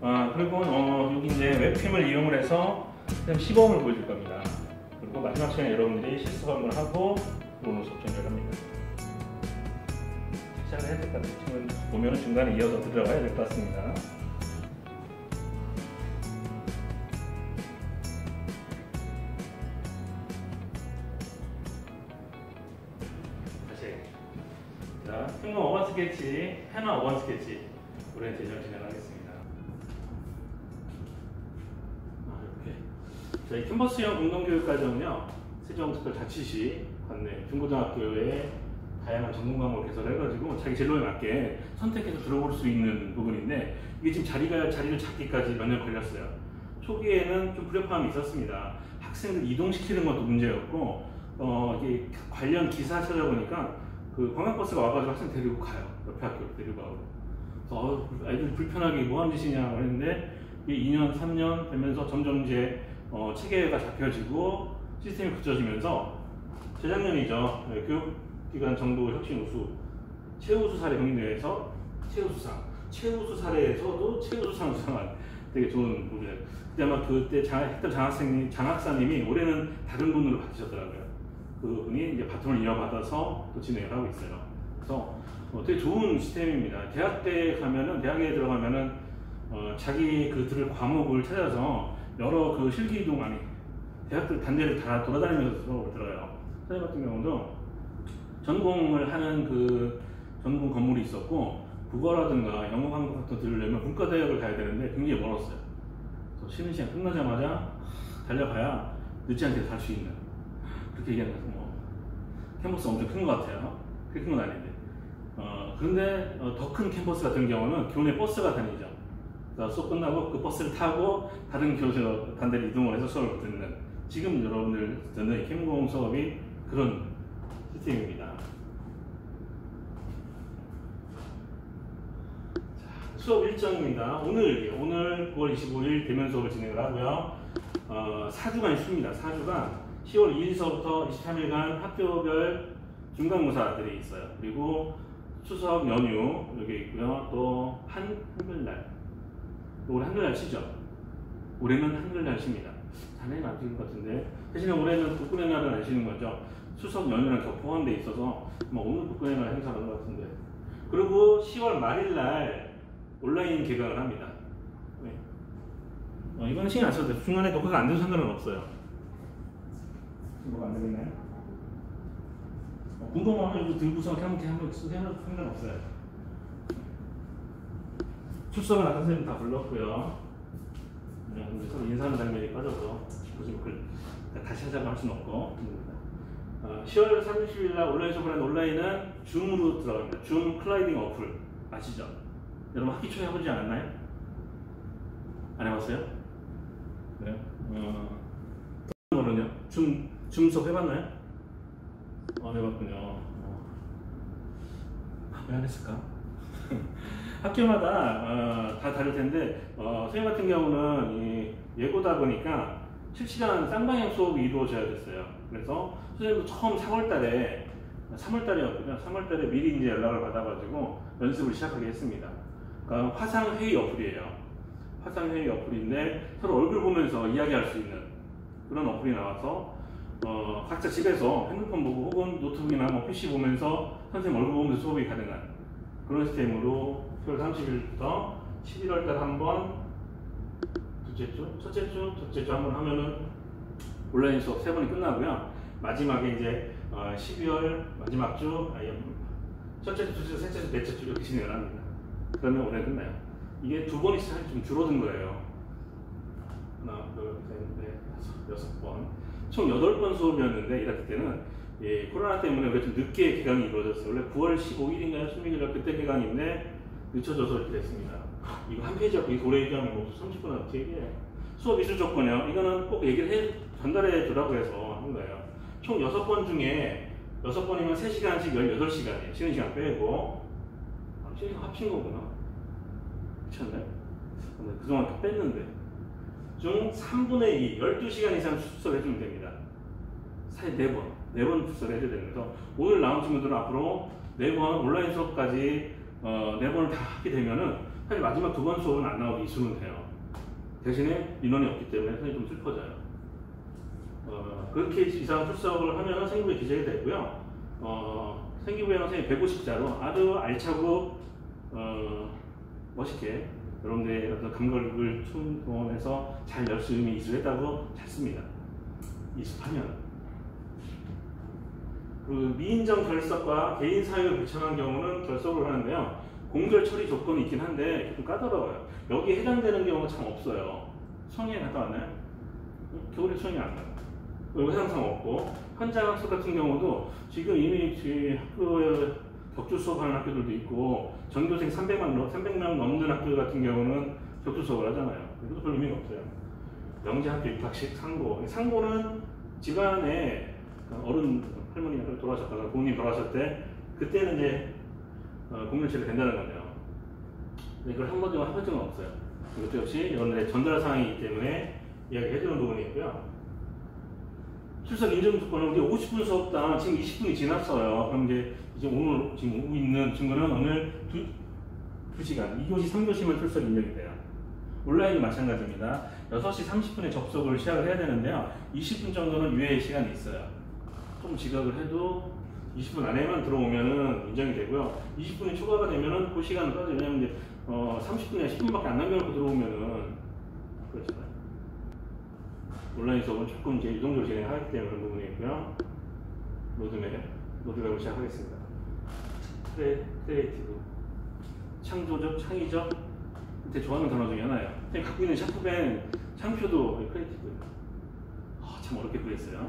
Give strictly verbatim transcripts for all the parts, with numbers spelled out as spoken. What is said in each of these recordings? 아, 그리고 어, 여기 이제 웹캠을 이용을 해서 시범을 보여줄 겁니다. 그리고 마지막 시간에 여러분들이 실습한번 하고 오늘 수업 전개를 합니다. 시작을 해야 될 것 같아요. 지금 보면 중간에 이어서 들어가야 될 것 같습니다. 다시. 자, 펜화 어반 스케치, 펜화 어반 스케치 오리엔테이션 진행하겠습니다. 저희 캔버스형 운동교육과정은요, 세종 스쿨 자치시 관내 중고등학교에 다양한 전문 과목을 개설해가지고 자기 진로에 맞게 선택해서 들어볼 수 있는 부분인데, 이게 지금 자리가, 자리를 잡기까지 몇 년 걸렸어요. 초기에는 좀 불협화음이 있었습니다. 학생들 이동시키는 것도 문제였고, 어, 이게 관련 기사 찾아보니까 그 관광버스가 와가지고 학생 데리고 가요. 옆에 학교 데리고 가고. 그래서 어, 아이들 불편하게 뭐 하는 짓이냐고 했는데, 이 년, 삼 년 되면서 점점 이제 어, 체계가 잡혀지고 시스템이 굳혀지면서 재작년이죠. 네, 교육기관 정보 혁신 우수 최우수 사례 경기대회에서 최우수상, 최우수 사례에서도 최우수상 수상한 되게 좋은 부분이에요. 그때 아마 그때 장, 했던 장학생님, 장학사님이 올해는 다른 분으로 바뀌셨더라고요. 그분이 이제 바톤을 이어받아서 또 진행을 하고 있어요. 그래서 어, 되게 좋은 시스템입니다. 대학 때 가면은 대학에 들어가면은 어, 자기 그 들을 과목을 찾아서 여러 그 실기이동 아니 대학들 단대를 다 돌아다니면서 들어요. 선생님 같은 경우도 전공을 하는 그 전공 건물이 있었고, 국어라든가 영어 과목 같은 거 들으려면 문과대학을 가야 되는데 굉장히 멀었어요. 그래서 쉬는 시간 끝나자마자 달려가야 늦지 않게 갈 수 있는, 그렇게 얘기하는 거죠. 뭐 캠퍼스 엄청 큰 것 같아요. 그렇게 큰 건 아닌데. 어, 그런데 어, 더 큰 캠퍼스 같은 경우는 교내 버스가 다니죠. 수업 끝나고 그 버스를 타고 다른 교수 단대로 이동을 해서 수업을 듣는, 지금 여러분들 듣는 캠공 수업이 그런 시스템입니다. 자, 수업 일정입니다. 오늘 오늘 구월 이십오일 대면 수업을 진행을 하고요. 어, 사 주간 쉽니다. 사 주간 시월 이일서부터 이십삼일간 학교별 중간고사들이 있어요. 그리고 추석 연휴 여기 있고요. 또 한 한글날. 올해 한글날 쉬죠. 올해는 한글날 쉽니다. 작년에 안 쉬는 것 같은데, 대신에 올해는 국군의 날은 안 쉬는 거죠. 추석 연휴랑 더 포함되어 있어서 뭐 오늘 국군의 날 행사하는 것 같은데. 그리고 시월 말일날 온라인 개강을 합니다. 네. 어, 이거는 신경 안 써도 돼요. 중간에 녹화가 안 돼서 상관은 없어요. 뭐가 안 되겠나요? 어, 궁금한 거 들고서 한번 한번 쓰고 해도 상관없어요. 출석은 아까 선생님 다 불렀고요. 서로 인사하는 장면이 빠져서 다시 하자고 할 수는 없고. 어, 시월 삼십일날 온라인 수업을 하는 온라인은 줌으로 들어갑니다. 줌 클라이딩 어플 아시죠? 여러분 학기 초에 해보지 않았나요? 안 해봤어요? 그래요? 어, 다른 거는요? 줌, 줌 수업 해봤나요? 안 해봤군요. 어. 왜 안 했을까? 학교마다 어, 다 다를 텐데, 어, 선생님 같은 경우는 이 예고다 보니까 실시간 쌍방향 수업이 이루어져야 됐어요. 그래서 선생님도 처음 삼월 달에 삼월 달이었거든요. 삼월 달에 미리 이제 연락을 받아가지고 연습을 시작하게 했습니다. 그러니까 화상 회의 어플이에요. 화상 회의 어플인데 서로 얼굴 보면서 이야기할 수 있는 그런 어플이 나와서 어, 각자 집에서 핸드폰 보고 혹은 노트북이나 뭐 피씨 보면서 선생님 얼굴 보면서 수업이 가능한 그런 시스템으로 시월 삼십일부터 십일월달 한번, 둘째 주, 첫째 주, 둘째 주 한번 하면은 온라인 수업 세 번이 끝나고요. 마지막에 이제 십이월 마지막 주, 첫째 주, 둘째 주, 셋째 주, 넷째 주 이렇게 진행을 합니다. 그러면 올해 끝나요. 이게 두 번이 사실 좀 줄어든 거예요. 하나, 둘, 셋, 넷, 다섯, 여섯 번. 총 여덟 번 수업이었는데 일 학기 때는 예, 코로나 때문에 우리가 좀 늦게 개강이 이루어졌어요. 원래 구월 십오일인가요? 십육일날 그때 개강인데 늦춰져서 이렇게 됐습니다. 이거 한 페이지 앞에 고래 얘기하면 뭐 삼십 분 앞에 얘기해. 수업 이수 조건이요. 이거는 꼭 얘기를 해, 전달해 주라고 해서 한 거예요. 총 여섯 번 중에 여섯 번이면 세 시간씩 열여덟 시간이에요. 쉬는 시간 빼고. 아, 쉬는 시간 합친 거구나. 그렇지 않나요? 그동안 다 뺐는데. 중 삼분의 이, 열두 시간 이상 출석해 주면 됩니다. 사실 네 번. 네 번 출석을 해줘야 되면서 오늘 나온 친구들은 앞으로 네 번 온라인 수업까지 어, 네 번을 다 하게 되면은 사실 마지막 두 번 수업은 안 나오고 이수는 돼요. 대신에 인원이 없기 때문에 사실 좀 슬퍼져요. 어, 그렇게 이상 출석을 하면 생기부에 기재가 되고요. 어, 생기부에 선생님 백오십 자로 아주 알차고 어, 멋있게 여러분들의 어떤 감각을 충동해서 잘 열심히 이수했다고 찾습니다. 이수하면. 그 미인정 결석과 개인 사유를 불참한 경우는 결석을 하는데요. 공절 처리 조건이 있긴 한데 좀 까다로워요. 여기에 해당되는 경우가 참 없어요. 수학여행 갔다 왔나요? 겨울에 수학여행 안 가요. 외상상 없고 현장학습 같은 경우도 지금 이미 학교에 격주 수업하는 학교들도 있고 전교생 삼백만, 삼백만 넘는 학교 같은 경우는 격주 수업을 하잖아요. 그래도 별 의미가 없어요. 영재학교 입학식 상고. 상고는 집안에 어른 할머니가 돌아가셨다가 부모님 돌아가셨을 때 그때는 이제 공동체가 된다는 거네요. 근데 그걸 한 번도 한 번쯤은 없어요. 이것도 역시 여러분들의 전달 사항이기 때문에 이야기해주는 부분이고요. 출석 인증 조건은 우리 오십 분 수업당 지금 이십 분이 지났어요. 그럼 이제 이제 오늘 지금 오고 있는 친구는 오늘 두, 두 시간 이 교시 삼 교시만 출석 인정이 돼요. 온라인도 마찬가지입니다. 여섯 시 삼십 분에 접속을 시작을 해야 되는데요. 이십 분 정도는 유예 시간이 있어요. 좀 지각을 해도 이십 분 안에만 들어오면은 인정이 되고요. 이십 분이 초과가 되면은 그 시간을 써야 돼요. 왜냐면 이제 어, 삼십 분이나 십 분밖에 안 남겨놓고 들어오면은 그렇잖아요. 온라인 수업은 조금 이제 유동적으로 진행하기 때문에 그런 부분이 있고요. 로드맵, 로드맵을 시작하겠습니다. 크리에이티브, 트레, 창조적, 창의적, 그때 좋아하는 단어 중에 하나예요. 갖고 있는 샤프밴, 창표도 크리에이티브예요. 아, 참 어렵게 구했어요.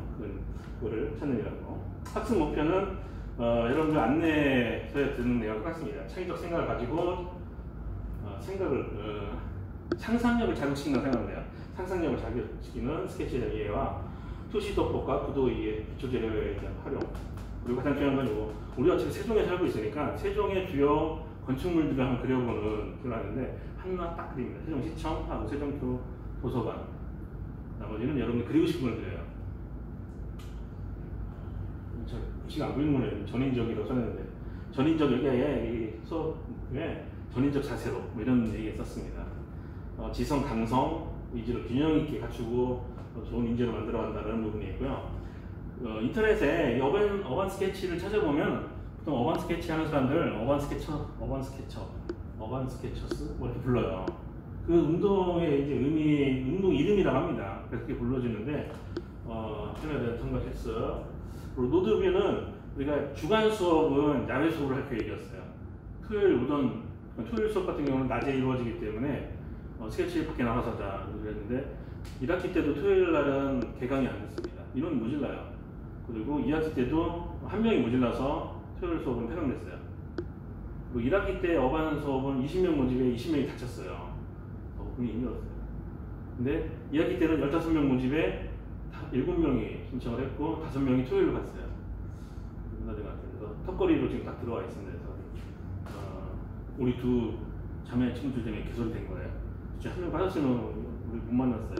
그거를 찾느라고. 학습 목표는 어, 여러분들 안내서에 듣는 내용 같습니다. 창의적 생각을 가지고 어, 생각을 어, 상상력을 자극시키는 생각인데요. 상상력을 자극시키는 스케치 전개와 표시도법과 구도 이해, 기초 재료에 대한 활용. 그리고 가장 중요한 건 이거. 우리가 지금 세종에 살고 있으니까 세종의 주요 건축물들을 한번 그려보는 그런 하는데 하나 딱 그립니다. 세종시청, 하고 세종교 도서관. 나머지는 여러분이 그리고 싶은 걸 그려요. 지금 안 보이는 거네요. 전인적이라고 써놨는데 전인적 여기에 수업에 전인적 자세로 뭐 이런 얘기 썼습니다. 어, 지성, 강성, 의지를 균형 있게 갖추고 좋은 인재로 만들어 간다는 부분이 있고요. 어, 인터넷에 어반, 어반 스케치를 찾아보면 보통 어반 스케치 하는 사람들 어반 스케쳐, 어반 스케쳐, 어반 스케쳐스 뭐 이렇게 불러요. 그 운동의 이제 의미, 운동 이름이라고 합니다. 그렇게 불러주는데 어, 편의점 통과했어. 그리고 노드뷰는 우리가 주간 수업은 야외 수업을 할 계획이었어요. 토요일 오전, 토요일 수업 같은 경우는 낮에 이루어지기 때문에 어, 스케치 밖에 나가서 하자 그랬는데 일 학기 때도 토요일 날은 개강이 안 됐습니다. 인원이 모질라요. 그리고 이 학기 때도 한 명이 모질라서 토요일 수업은 폐강됐어요. 그리고 일 학기 때 어반 수업은 이십 명 모집에 이십 명이 다쳤어요. 어, 분이 힘들었어요. 근데 이 학기 때는 십오 명 모집에 일곱 명이 신청을 했고 다섯 명이 토요일로 갔어요. 그래서 턱걸이로 지금 딱 들어와 있습니다. 그래서 어, 우리 두 자매 친구들 때문에 개설된 거예요. 한명 빠졌으면 우리 못 만났어요.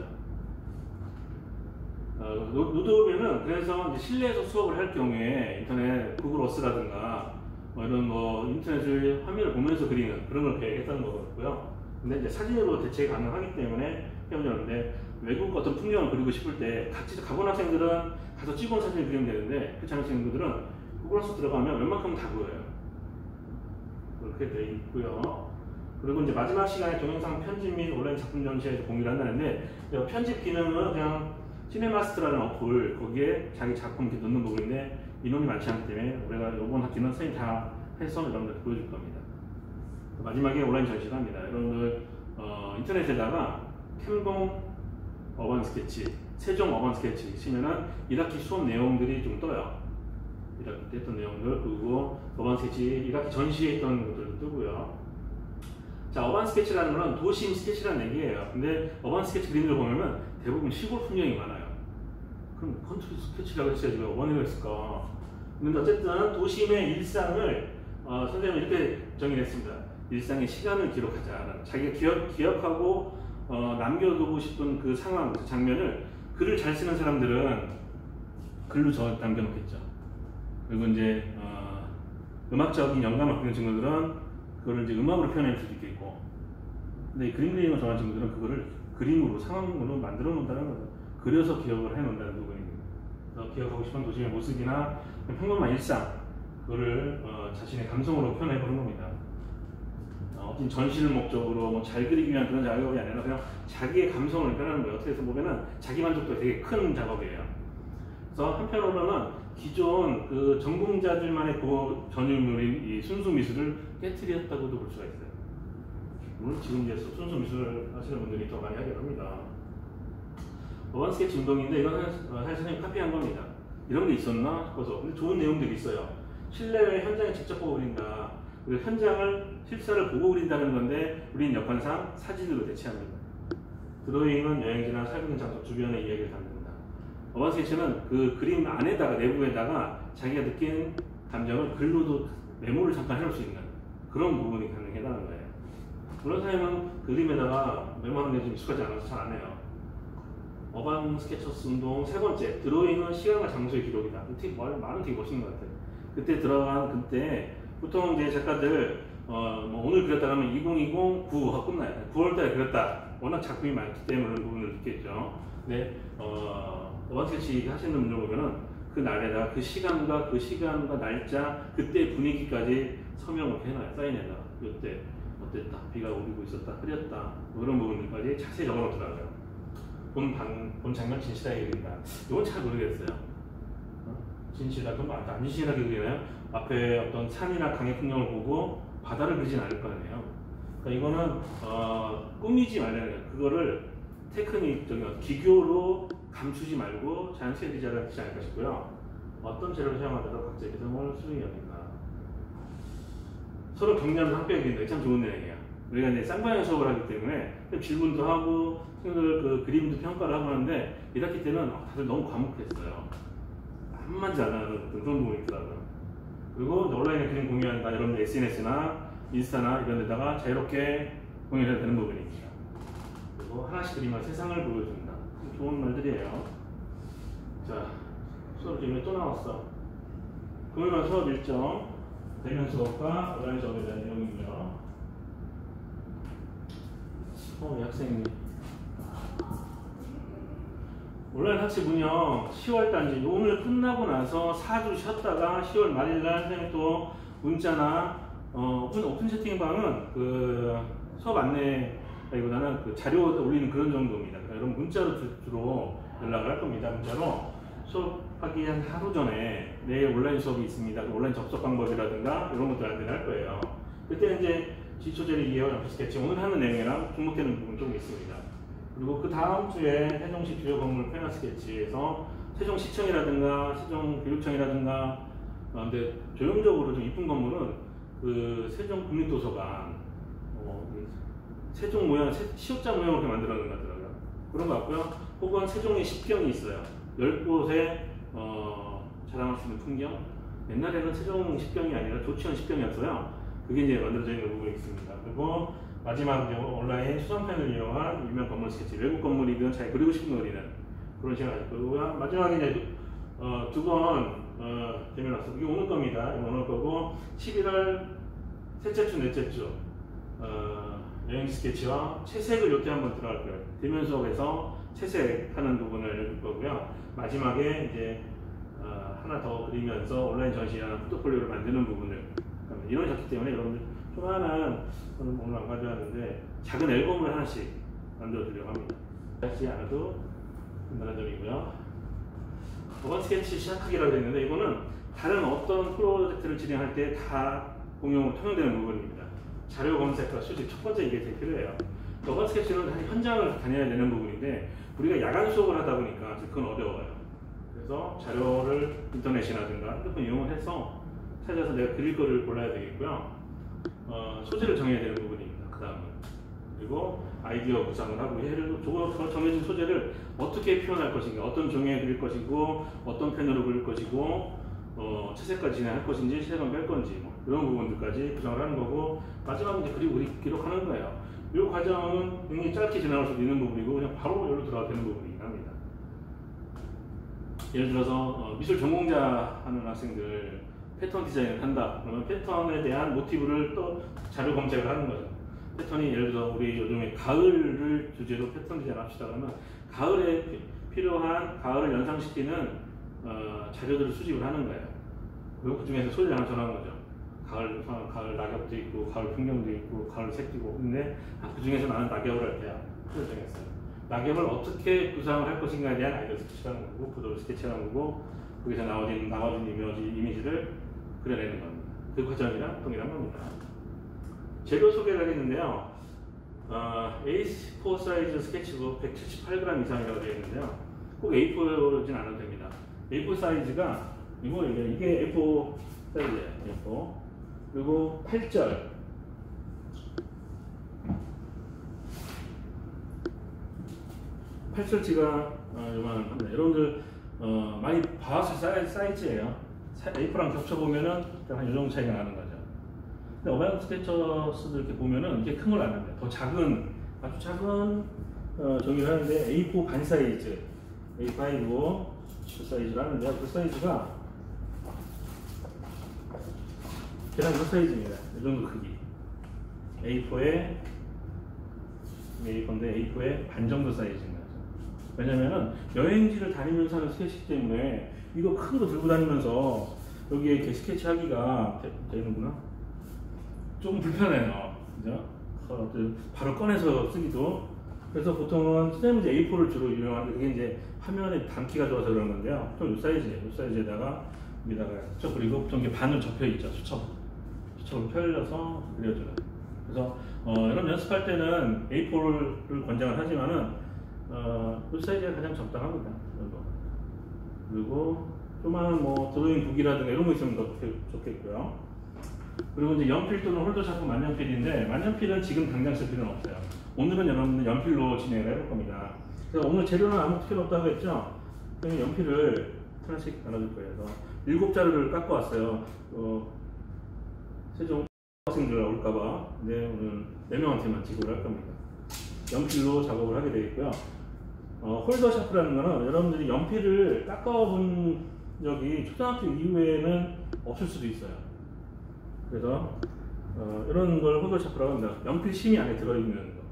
어, 노드업에는 그래서 이제 실내에서 수업을 할 경우에 인터넷 구글 어스라든가 뭐 이런 거 인터넷을 화면을 보면서 그리는 그런 걸 계획했다는 거고요. 근데 이제 사진으로 대체 가능하기 때문에 해보려는데 외국 어떤 풍경을 그리고 싶을 때 같이 가본 학생들은 가서 찍어온 사진을 그리면 되는데 그렇지 않은 친구들은 구글 어스 들어가면 웬만큼 다 보여요. 그렇게 돼 있고요. 그리고 이제 마지막 시간에 동영상 편집 및 온라인 작품 전시에서 공유를 한다는데 편집 기능은 그냥 시네마스터라는 어플 거기에 자기 작품 이렇게 넣는 부분인데 인원이 많지 않기 때문에 우리가 이번 학기는 선생님 다 해서 여러분들 보여줄 겁니다. 마지막에 온라인 전시를 합니다. 여러분들 어, 인터넷에다가 캠봉 어반 스케치, 세종 어반 스케치 치면은 일 학기 수업 내용들이 좀 떠요. 일 학기 때 했던 내용들 그리고 어반 스케치 일 학기 전시에 했던 것들도 뜨고요. 자, 어반 스케치라는 거는 도심 스케치라는 얘기예요. 근데 어반 스케치 그림을 보면 대부분 시골 풍경이 많아요. 그럼 컨트롤 스케치라고 했어야지 왜 어반이라고 했을까? 근데 어쨌든 도심의 일상을 어, 선생님은 이렇게 정의했습니다. 일상의 시간을 기록하자. 자기가 기억, 기억하고 어, 남겨두고 싶은 그 상황, 그 장면을 글을 잘 쓰는 사람들은 글로 저 남겨놓겠죠. 그리고 이제 어, 음악적인 영감을 갖는 친구들은 그걸 이제 음악으로 표현할 수도 있겠고 근데 이 그림 그림을 좋아하는 친구들은 그거를 그림으로, 상황으로 만들어 놓는다는 거예요. 그려서 기억을 해 놓는다는 부분입니다. 그래서 기억하고 싶은 도시의 모습이나 평범한 일상, 그거를 어, 자신의 감성으로 표현해 보는 겁니다. 어, 어떤 전시를 목적으로 뭐 잘 그리기 위한 그런 작업이 아니라 그냥 자기의 감성을 표현하는 거예요. 어떻게 해서 보면은 자기 만족도 되게 큰 작업이에요. 그래서 한편으로는 기존 그 전공자들만의 그 전유물인 이 순수 미술을 깨트렸다고도 볼 수가 있어요. 물론 지금 이제 순수 미술을 하시는 분들이 더 많이 하긴 합니다. 어반 스케치 운동인데 이건 사실 선생님 카피한 겁니다. 이런 게 있었나 싶어서. 근데 좋은 내용들이 있어요. 실내외 현장에 직접 보고 그린다. 그리고 현장을 실사를 보고 그린다는 건데 우리는 여건상 사진으로 대체합니다. 드로잉은 여행지나 살고 있는 장소 주변의 이야기를 담는다. 어반 스케치는 그 그림 안에다가 내부에다가 자기가 느낀 감정을 글로도 메모를 잠깐 해놓을 수 있는 그런 부분이 가능하다는 거예요. 물론 선생님은 그림에다가 메모하는 게 좀 익숙하지 않아서 잘 안 해요. 어반 스케쳐스 운동 세 번째, 드로잉은 시간과 장소의 기록이다. 되게 말은 되게 멋있는 것 같아요. 그때 들어간 그때 보통 이제 작가들 어, 뭐 오늘 그렸다 하면 이천이십 구월가 끝나요. 구월달에 그렸다. 워낙 작품이 많기 때문에 그런 부분을 느꼈죠. 근데 어, 어반 스케치 하시는 분들 보면은 그 날에다 그 시간과 그 시간과 날짜 그때 분위기까지 서명을 해놔요. 사인에다 이때 어땠다, 비가 오고 있었다, 흐렸다 이런 부분들까지 자세히 적어놓더라고요. 본, 방, 본 장면 진실하게 그린다. 이건 잘 모르겠어요. 진실하게 뭐 안 진실하게 그리나요? 앞에 어떤 산이나 강의 풍경을 보고 바다를 그리진 않을 거 아니에요. 그러니까 이거는 어, 꾸미지 말라는, 그거를 테크닉적인 기교로 감추지 말고 자연스레 디자인을 하지 않을까 싶고요. 어떤 재료를 사용하더라도 각자의 개성을 수용해야 된다. 서로 격려하면서 함께 그린다. 참 좋은 내용이에요. 우리가 이제 쌍방향 수업을 하기 때문에 질문도 하고 친구들 그 그림도 평가를 하고 하는데 일 학기 때는 다들 너무 과묵했어요. 한마디 안 하는 그런 부분이 있더라고요. 그리고 온라인에 그림 공유한다 이런 에스엔에스나 인스타나 이런 데다가 자유롭게 공유해도 되는 부분이 있죠. 그리고 하나씩 그림을 세상을 보여준다. 좋은 말들이에요. 자, 수업 중에 또 나왔어. 금요일 수업 일정. 대면 수업과 온라인 수업에 대한 내용이고요. 어, 이 학생이 온라인 학습 운영 시월달 이제 오늘 끝나고 나서 사 주 쉬었다가 시월 말일날 선생님 또 문자나 어, 오픈, 오픈 채팅방은 그 수업 안내 이거는 그 자료 올리는 그런 정도입니다. 그러니까 여러분 문자로 주로 연락을 할 겁니다. 문자로 수업하기 한 하루 전에 내일 온라인 수업이 있습니다. 온라인 접속 방법이라든가 이런 것들 안내를 할 거예요. 그때 이제 기초제를 이해하는 스케치 오늘 하는 내용이랑 중복되는 부분 좀 있습니다. 그리고 그 다음 주에 세종시 주요 건물 펜화 스케치에서 세종시청이라든가 세종교육청이라든가 어, 근데 전형적으로 좀 이쁜 건물은 그 세종국립도서관 어, 세종 모양, 세, 시옷자 모양으로 만들어 놓은 것 같더라고요. 그런 것 같고요. 혹은 세종의 십경이 있어요. 열 곳에 어, 자랑할 수 있는 풍경. 옛날에는 세종 십경이 아니라 조치원 십경이었어요. 그게 이제 만들어져 있는 부분이 있습니다. 그리고 마지막 온라인 수정펜을 이용한 유명 건물 스케치, 외국 건물이든 잘 그리고 싶은 그리는 그런 시간을 가질 거고요. 마지막에 이제 어, 두 번 어, 재미를 났어요. 이게 오늘 겁니다. 이거 오늘 거고 십일월 셋째 주, 넷째 주 어, 여행 스케치와 채색을 이때 한번 들어갈 거예요. 대면 수업에서 채색하는 부분을 알려줄 거고요. 마지막에 이제 어, 하나 더 그리면서 온라인 전시하는 포트폴리오를 만드는 부분을 이런 게 좋기 때문에 여러분들 좀 하나는 오늘 안 가져왔는데 작은 앨범을 하나씩 만들어드리려고 합니다. 하지 않아도 간단한 점이고요. 어반 스케치 시작하기라고 했는데 이거는 다른 어떤 프로젝트를 진행할 때 다 공용으로 통용되는 부분입니다. 자료 검색과 수집 첫 번째 이게 되게 필요해요. 어반 스케치는 현장을 다녀야 되는 부분인데 우리가 야간 수업을 하다 보니까 그건 어려워요. 그래서 자료를 인터넷이라든가 핸드폰 이용을 해서 찾아서 내가 그릴 거를 골라야 되겠고요. 어, 소재를 정해야 되는 부분입니다. 그 다음은 그리고 아이디어 구상을 하고 예를 들어 정해진 소재를 어떻게 표현할 것인가, 어떤 종이에 그릴 것이고, 어떤 펜으로 그릴 것이고, 어, 채색까지 진행할 것인지, 채색은 뺄 건지 뭐, 이런 부분들까지 구상을 하는 거고 마지막은 이제 그리고 기록하는 거예요. 이 과정은 굉장히 짧게 지나갈 수도 있는 부분이고 그냥 바로 열로 들어가야 되는 부분이긴 합니다. 예를 들어서 어, 미술 전공자 하는 학생들 패턴 디자인을 한다. 그러면 패턴에 대한 모티브를 또 자료 검색을 하는 거죠. 패턴이 예를 들어 우리 요즘에 가을을 주제로 패턴 디자인 합시다 그러면 가을에 필요한 가을을 연상시키는 어, 자료들을 수집을 하는 거예요. 그리고 그 중에서 소재를 하나 전하는 거죠. 가을, 가을 낙엽도 있고 가을 풍경도 있고 가을 색도 있고 근데 아, 그 중에서 나는 낙엽을 할 때야. 그걸 정했어요. 낙엽을 어떻게 구상을 할 것인가에 대한 아이디어를 스케치하는 거고 구도를 스케치하는 거고 거기서 나머지, 나머진 이미지, 이미지를 그려내는 겁니다. 그 과정이랑 동일한 겁니다. 재료 소개를 하겠는데요. 어, 에이 사 사이즈 스케치북 백칠십팔 그램 이상이라고 되어 있는데요. 꼭 에이 사진 않아도 됩니다. 에이 사 사이즈가 이거 이게 에이 사 사이즈예요. 에이 사. 그리고 팔 절. 팔 절치가 어, 요만합니다. 여러분들 어, 많이 봐왔을 사이즈예요. 에이 사랑 겹쳐보면은 한 이 정도 차이가 나는 거죠. 근데 어바웃 스케쳐스들 이렇게 보면은 이게 큰 걸 안 합니다. 더 작은, 아주 작은 어, 종이를 하는데 에이 사 반 사이즈, 에이 오 그 사이즈를 하는데요. 그 사이즈가 계란 그 사이즈입니다. 이 정도 크기. 에이 사에 에이 사인데 에이 사의 반 정도 사이즈입니다. 왜냐면은 여행지를 다니면서 하는 스케치이기 때문에 이거 큰 거 들고 다니면서 여기에 이렇게 스케치하기가 되는구나. 조금 불편해요. 그죠? 바로 꺼내서 쓰기도. 그래서 보통은 선생님이 에이 사를 주로 유명하는데 그게 이제 화면에 담기가 좋아서 그런 건데요. 좀 이 사이즈예요. 이 사이즈에다가 여기다가 수첩 그리고 보통 이게 반으로 접혀 있죠. 수첩. 수첩을 펼려서 그려줘요. 그래서 어, 여러분 연습할 때는 에이 사를 권장을 하지만은. 어, 이 사이즈가 가장 적당합니다. 그리고 조그마한 뭐 드로잉 북이라든가 이런 거 있으면 더 좋겠고요. 그리고 이제 연필 또는 홀더샷은 만년필인데 만년필은 지금 당장 쓸 필요는 없어요. 오늘은 여러분들 연필로 진행을 해볼 겁니다. 그래서 오늘 재료는 아무 특별히 없다고 했죠? 그냥 연필을 하나씩 나눠줄 거예요. 그래서 일곱 자루를 깎고 왔어요. 어, 세종 학생들 나올까봐 네, 오늘 네 명한테만 지급을 할 겁니다. 연필로 작업을 하게 되겠고요. 어, 홀더샤프라는 거는 여러분들이 연필을 깎아본 적이 초등학교 이후에는 없을 수도 있어요. 그래서 어, 이런 걸 홀더샤프라고 합니다. 연필심이 안에 들어있는 거.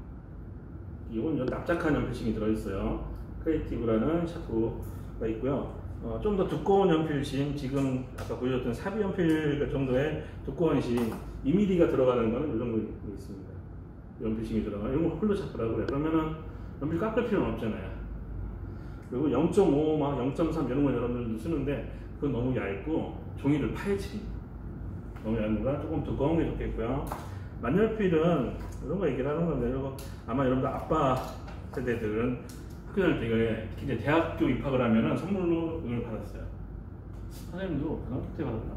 이건 납작한 연필심이 들어있어요. 크리에이티브라는 샤프가 있고요. 어, 좀 더 두꺼운 연필심, 지금 아까 보여줬던 사비 연필 정도의 두꺼운 심, 이 밀리미터가 들어가는 거는 이 정도 있습니다. 연필심이 들어가 이런 거 홀로 샤프라고 그래. 그러면은 연필 깎을 필요는 없잖아요. 그리고 영 점 오, 막 영 점 삼 이런 거 여러분들도 쓰는데 그건 너무 얇고 종이를 파헤치기 너무 얇은 거라 조금 두꺼운 게 좋겠고요. 만년필은 이런 거 얘기를 하는 건데 이거 아마 여러분들 아빠 세대들은 학교 다닐 때 이게 대학교 입학을 하면은 선물로 이걸 받았어요. 선생님도 고등학교 때 받았나?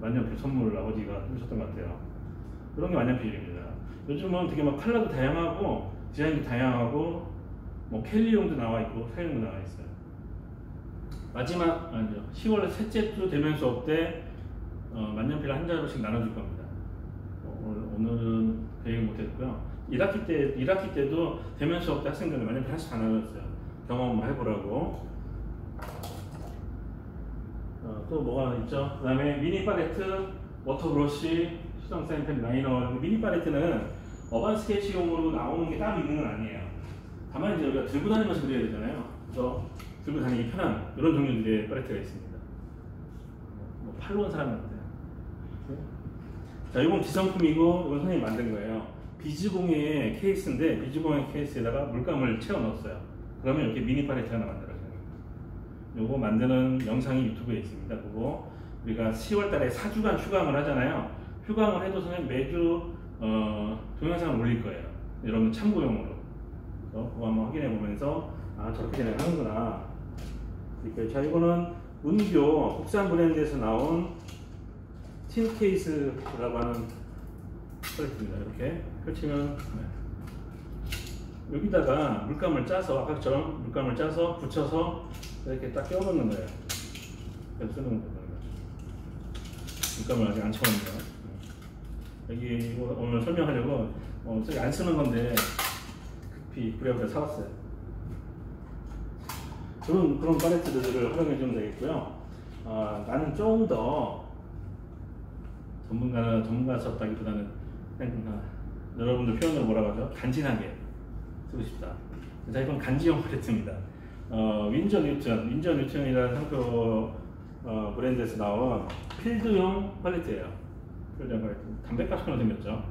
만년필 선물을 아버지가 해주셨던 것 같아요. 그런 게 만년필입니다. 요즘은 되게 막 컬러도 다양하고 디자인도 다양하고 뭐 캘리용도 나와 있고 사용도 나와 있어요. 마지막 아니죠. 시월 셋째 주 대면 수업 때 어, 만년필을 한 자루씩 나눠줄 겁니다. 어, 오늘, 오늘은 계획 못했고요. 일 학기 때 일 학기 때도 대면 수업 때 학생들은 만년필 하나씩 다 나눠줬어요. 경험 해보라고. 어, 또 뭐가 있죠? 그다음에 미니 팔레트, 워터 브러쉬. 수정 사인펜 라이너 미니 팔레트는 어반 스케치용으로 나오는 게 따로 있는 건 아니에요. 다만 이제 우리가 들고 다니면서 그려야 되잖아요. 그래서 들고 다니기 편한 이런 종류들의 팔레트가 있습니다. 뭐 팔로 온 사람은 안 돼요. 자, 이건 기성품이고 이건 선생님이 만든 거예요. 비즈공예 케이스인데 비즈공예 케이스에다가 물감을 채워 넣었어요. 그러면 이렇게 미니 팔레트 하나 만들어져요. 요거 만드는 영상이 유튜브에 있습니다. 그거 우리가 시월달에 사 주간 휴강을 하잖아요. 휴강을 해도 선생님 매주 어, 동영상을 올릴 거예요. 여러분 참고용으로. 그거 한번 확인해 보면서 아 저렇게 진행하는구나. 자 이거는 은교 국산 브랜드에서 나온 틴 케이스라고 하는 팔레트입니다. 이렇게 펼치면 여기다가 물감을 짜서 아까처럼 물감을 짜서 붙여서 이렇게 딱 끼워놓는 거예요. 이렇게 쓰는 거예요. 물감을 아직 안 채웠네요. 여기 이거 오늘 설명하려고 어, 저기 안 쓰는 건데 급히 부랴부랴 사왔어요. 그런 그런 팔레트들을 활용해 주면 되겠고요. 어, 나는 좀 더 전문가 전문가스럽다기보다는 여러분들 표현으로 뭐라고 하죠? 간지나게 쓰고 싶다. 자, 이번 간지형을 했습니다. 어, 윈저 뉴턴, 윈저 뉴턴이라는 상표 어, 브랜드에서 나온 필드용 팔레트예요. 필드용 팔레트. 담배값처럼 생겼죠.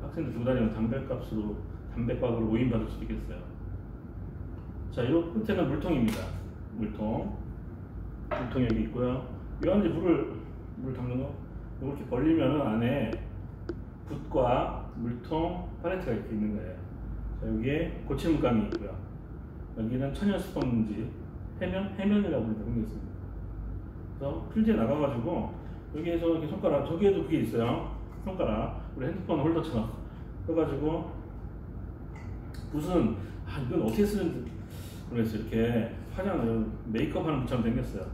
학생들 두고 다니면 담배값으로, 담배값으로 오인받을 수도 있겠어요. 자, 이 끝에는 물통입니다. 물통. 물통 여기 있고요. 이 안에 물을, 물 담는 거, 이렇게 벌리면은 안에 붓과 물통, 팔레트가 이렇게 있는 거예요. 자, 여기에 고체 물감이 있고요. 여기는 천연 스펀지, 해면? 해면이라고 생겼습니다. 그래서 필드에 나가가지고 여기에서 이렇게 손가락, 저기에도 그게 있어요. 손가락, 우리 핸드폰 홀더처럼. 그래가지고 무슨, 아, 이건 어떻게 쓰는지 모르겠어요. 이렇게 화장을, 메이크업 하는 것처럼 생겼어요.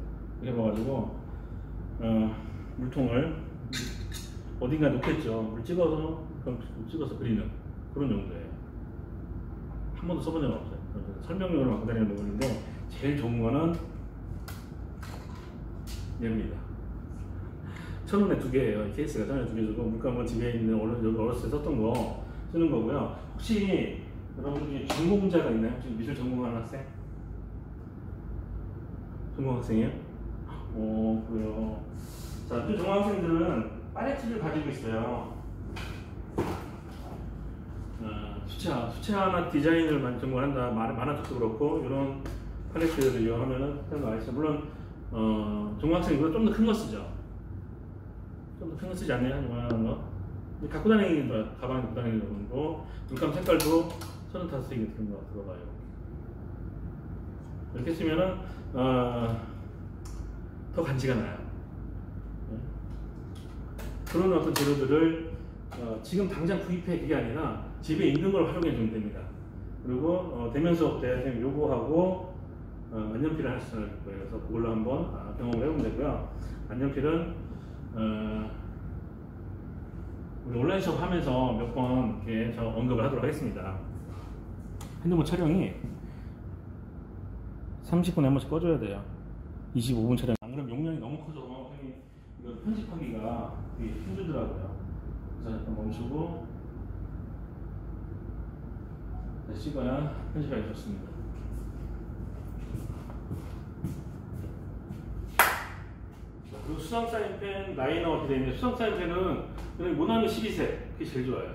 이렇게 봐가지고, 어, 물통을 어딘가 놓겠죠. 물 찍어서, 그럼 물 찍어서 그리는 그런 용도예요. 한 번도 써본 적은 없어요. 설명용으로 갖고 다니는 부분인데, 제일 좋은 거는 얘입니다. 천 원에 두 개예요. 이 케이스가 천 원에 두 개 주고, 물감은 집에 있는 어렸을 때 썼던 거 쓰는 거고요. 혹시 여러분들이 전공자가 있나요? 혹시 미술 전공하는 학생? 전공학생이요? 오, 그래요. 자, 또 전공학생들은 팔레트를 가지고 있어요. 수채화, 수채화나 디자인을 전공한다, 만화도 그렇고, 이런 팔레트를 이용하면 은 알겠어요. 물론 어, 전공학생보다 좀 더 큰 거 쓰죠. 좀 더 큰 거 쓰지 않나요? 이만한 거? 근데 갖고 다니는 거, 가방에 갖고 다니는 정도. 물감 색깔도 서른다섯 개 들은 거 들어가요. 이렇게 쓰면은 어, 더 간지가 나요. 네? 그런 어떤 재료들을 어, 지금 당장 구입해, 그게 아니라 집에 있는 걸 활용해 주면 됩니다. 그리고 어, 대면 수업 때 선생님 요거하고 어, 만년필을 할 수 있을 거예요. 그래서 그걸로 한번 아, 경험을 해보면 되고요. 만년필은 어, 우리 온라인 수업 하면서 몇 번 이렇게 저 언급을 하도록 하겠습니다. 핸드폰 촬영이 삼십 분에 한 번씩 꺼줘야 돼요. 이십오 분 촬영. 안 그러면 용량이 너무 커서 이거 편집하기가 되게 힘들더라고요. 그래서 잠깐 멈추고 다시 찍어야 편집하기 좋습니다. 그리고 수상 사인펜 라이너 이렇게 되어있는데, 수상 사인펜은 그냥 모나미 십이 색, 그게 제일 좋아요.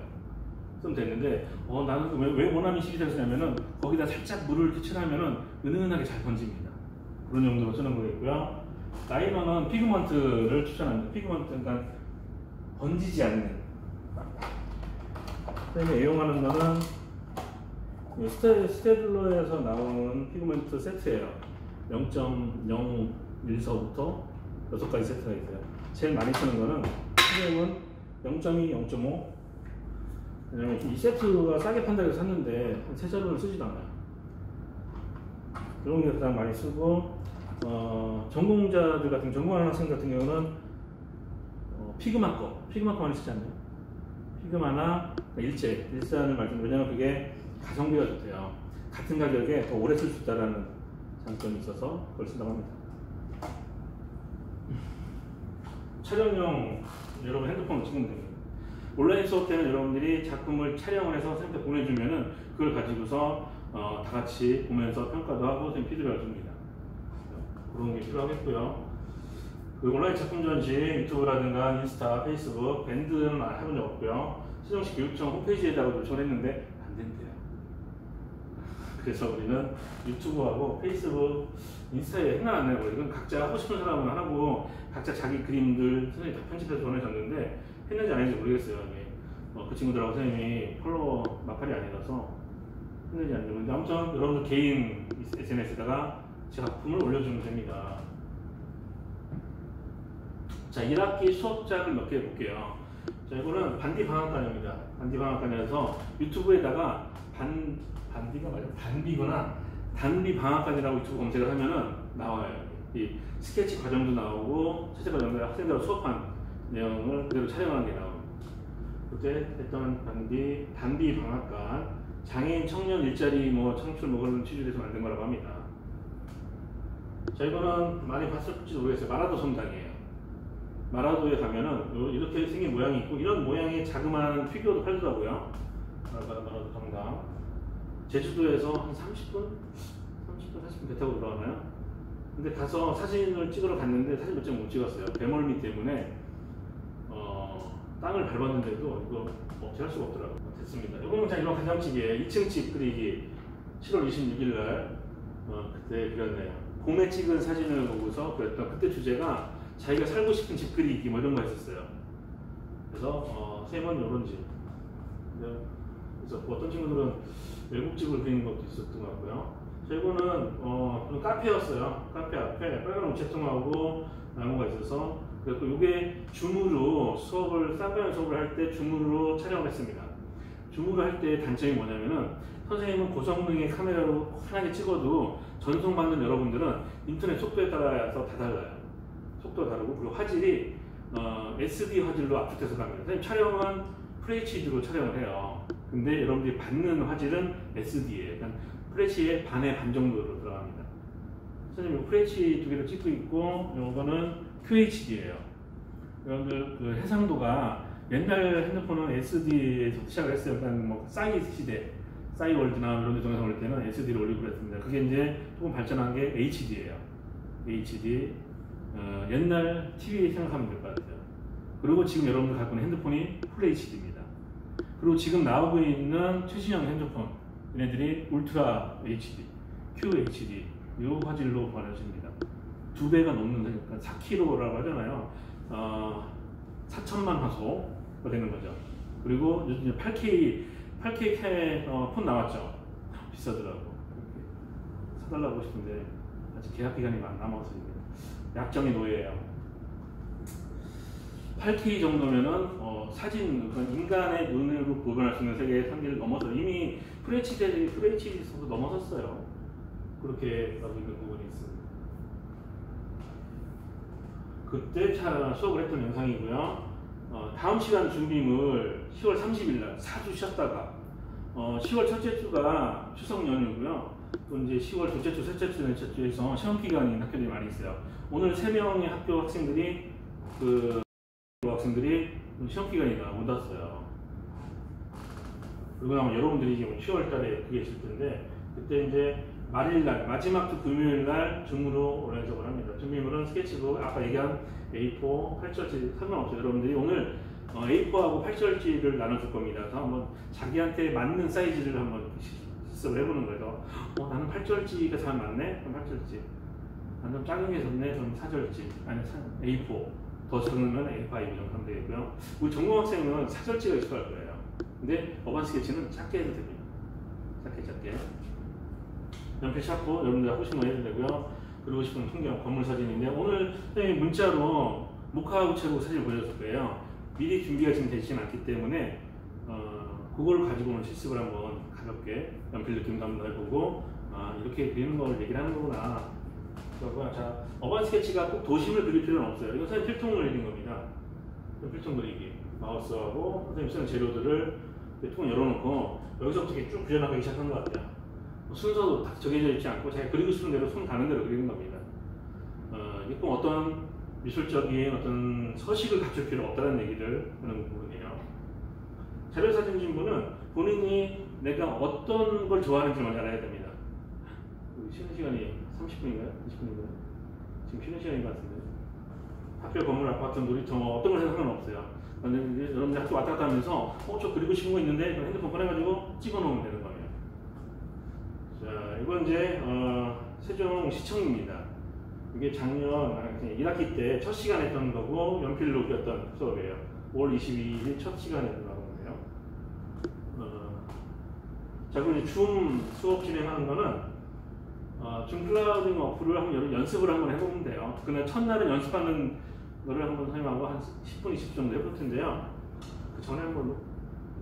쓰면 되는데, 어, 나는 왜, 왜 모나미 십이 색을 쓰냐면은 거기다 살짝 물을 이렇게 칠하면은 은은하게 잘 번집니다. 그런 용도로 쓰는 거겠고요. 라이너는 피그먼트를 추천합니다. 피그먼트는 그러니까 번지지 않는. 선생님이 애용하는 거는 스테블러에서 나온 피그먼트 세트예요. 영 점 영일서부터 여섯 가지 세트가 있어요. 제일 많이 쓰는 거는 선생님은 영 점 이, 영 점 오. 왜냐면 이 세트가 싸게 판다고 해서 샀는데 세 자루를 쓰지도 않아요. 이런 게 가장 많이 쓰고, 어, 전공자들 같은, 전공하는 학생 같은 경우는 어, 피그마 거, 피그마 거 많이 쓰지 않나요? 피그마나 일제, 일산을 말씀, 왜냐면 그게 가성비가 좋대요. 같은 가격에 더 오래 쓸 수 있다는 장점이 있어서 그걸 쓴다고 합니다. 촬영용 여러분 핸드폰으로 찍으면 됩니다. 온라인 수업 때는 여러분들이 작품을 촬영을 해서 선생님한테 보내주면은 그걸 가지고서 어, 다 같이 보면서 평가도 하고 선생님 피드백을 줍니다. 그런 게 필요하겠고요. 그 온라인 작품 전시, 유튜브라든가 인스타, 페이스북, 밴드는 해본 적 없고요. 세종시 교육청 홈페이지에다가 요청을 했는데 안 된대요. 그래서 우리는 유튜브하고 페이스북, 인스타에 행사 안 해요. 이건 각자 하고 싶은 사람은 하고, 각자 자기 그림들 선생님이 다 편집해서 보내줬는데 했는지 아닌지 모르겠어요. 어, 그 친구들하고 선생님이 폴로 마팔이 아니라서 했는지 안 되는데, 아무튼 여러분들 개인 에스엔에스에다가 작품을 올려주면 됩니다. 자, 일 학기 수업작을 몇 개 볼게요. 자, 이거는 반디방학관입니다. 반디방학관에서 유튜브에다가 반, 반비가 맞아요? 반비거나 단비방학관이라고 유튜브 검색을 하면은 나와요. 이 스케치 과정도 나오고, 채색 과정도 학생들하고 수업한 내용을 그대로 촬영한 게 나와요. 그때 했던 반비, 단비방학관, 장애인 청년 일자리 뭐 창출 뭐 그런 취지로 해서 만든 거라고 합니다. 자, 이거는 많이 봤을지도 모르겠어요. 마라도 성당이에요. 마라도에 가면은 이렇게 생긴 모양이 있고, 이런 모양의 자그마한 피규어도 팔더라고요. 마라도 강당. 제주도에서 한 삼십 분, 삼십 분, 사십 분 배 타고 돌아가나요? 근데 가서 사진을 찍으러 갔는데 사진 몇 장 못 찍었어요. 배멀미 때문에 어, 땅을 밟았는데도 이거 어찌할 수가 없더라고요. 됐습니다. 이거는 그냥 이런 간장찌개 이 층 집 그리기 칠월 이십육일 날 어, 그때 그렸네요. 봄에 찍은 사진을 보고서 그랬던 그때 주제가 자기가 살고 싶은 집 그리기 뭐 이런 거 했었어요. 그래서 어, 세 번 이런 집. 그래서 어떤 친구들은 외국집을 그리는 것도 있었던 것 같고요. 저희는 어, 카페였어요. 카페 앞에 빨간 우체통하고 나무가 있어서 그리고 이게 줌으로 수업을 쌍방향 수업을 할 때 줌으로 촬영을 했습니다. 줌으로 할 때 단점이 뭐냐면은 선생님은 고성능의 카메라로 환하게 찍어도 전송받는 여러분들은 인터넷 속도에 따라서 다 달라요. 속도가 다르고 그리고 화질이 어, 에스디 화질로 압축돼서 갑니다. 선생님 촬영은 에프에이치디로 촬영을 해요. 근데 여러분들이 받는 화질은 에스디에 그러니까 프레치의 반의 반 정도로 들어갑니다. 선생님, 프레치 두 개를 찍고 있고, 요거는 큐에이치디예요. 여러분들, 그 해상도가 옛날 핸드폰은 에스디에서 시작을 했어요. 그러니까 뭐 싸이 시대, 싸이 월드나 이런 데 동영상 올릴 때는 에스디를 올리고 그랬습니다. 그게 이제 조금 발전한 게 에이치디예요. 에이치디. 어, 옛날 티비 생각하면 될 것 같아요. 그리고 지금 여러분들 갖고 있는 핸드폰이 풀에이치디입니다. 그리고 지금 나오고 있는 최신형 핸드폰. 얘네들이 울트라 에이치디, 큐에이치디 이 화질로 보내줍니다. 두 배가 넘는 그러니까 사 킬로라고 하잖아요. 어, 사천만 화소가 되는 거죠. 그리고 요즘 팔케이 팔케이 캠, 어, 폰 나왔죠. 비싸더라고. 사달라고 싶은데 아직 계약 기간이 안 남아서 약정이 노예예요. 팔케이 정도면은 어, 사진, 인간의 눈으로 구별할 수 있는 세계의 한계를 넘어서 이미 에프에이치디, 에프에이치디에서 넘어섰어요. 그렇게 나오고 있는 부분이 있습니다. 그때 차 수업을 했던 영상이고요. 어, 다음 시간 준비물 시월 삼십일 날 사 주 쉬었다가 어, 시월 첫째 주가 추석 연휴고요. 또 이제 시월 둘째 주, 셋째 주, 넷째 주에서 시험 기간인 학교들이 많이 있어요. 오늘 세 명의 학교 학생들이 그 학생들이 시험 기간이 다 못 왔어요. 그리고 아마 여러분들이 지금 시월달에 계실 텐데 그때 이제 말일날 마지막 주 금요일날 줌으로 온라인 수업을 합니다. 준비물은 스케치북 아까 얘기한 에이포, 팔 절지 상관없어요. 여러분들이 오늘 에이포하고 팔 절지를 나눠줄 겁니다. 그래서 한번 자기한테 맞는 사이즈를 한번 실습을 해보는 거예요. 어, 나는 팔 절지가 잘 맞네? 그럼 팔 절지. 나는 작은 게 좋네? 그럼 사 절지. 아니 에이포. 더 적으면 에이파이브 정도 하면 되겠고요. 우리 전공학생은 사 절지가 있어야 할 거예요. 근데 어반 스케치는 작게 해도 됩니다. 작게 작게. 연필 찾고 여러분들 호신문 해도 되고요. 그리고 싶은 풍경, 건물 사진인데 오늘 선생님이 문자로 모카 우체국 사진을 보내줬을 거예요. 미리 준비가 지금 되진 않기 때문에 어, 그걸 가지고 오늘 실습을 한번 가볍게 연필 느낌도 한번 해보고 아, 이렇게 그리는 걸 얘기를 하는 거구나. 자, 어반 스케치가 꼭 도심을 그릴 필요는 없어요. 이건 선생님 필통을 그리는 겁니다. 필통 그리기. 마우스하고 선생님 쓰는 재료들을 필통 열어놓고 여기서부터 이렇게 쭉 그려나가기 시작하는 것 같아요. 순서도 딱 정해져 있지 않고 자기가 그리고 싶은 대로 손 가는 대로 그리는 겁니다. 어, 이게 꼭 어떤 미술적인 어떤 서식을 갖출 필요는 없다는 얘기를 하는 부분이에요. 재료 사진 진부는 본인이 내가 어떤 걸 좋아하는지 먼저 알아야 됩니다. 쉬는 시간이 삼십 분인가요? 이십 분인가요? 지금 쉬는 시간인 것 같은데 학교 건물, 아파트, 놀이터 어떤 걸 해도 상관없어요. 근데 여러분들 학교 왔다 갔다 하면서 어, 저 그리고 싶은 거 있는데 핸드폰 꺼내가지고 찍어놓으면 되는 거예요. 자, 이건 이제 어, 세종시청입니다. 이게 작년 일 학기 때 첫 시간 했던 거고 연필로 그렸던 수업이에요. 오월 이십이일 첫 시간에 들어가는데요. 어, 자, 그럼 이제 줌 수업 진행하는 거는 어, 줌 클라우딩 어플을 한번 연습을 한번 해보면 돼요. 그날 첫날은 연습하는 거를 한번 선생님하고 한 십 분, 이십 분 정도 해볼 텐데요. 그 전에 한번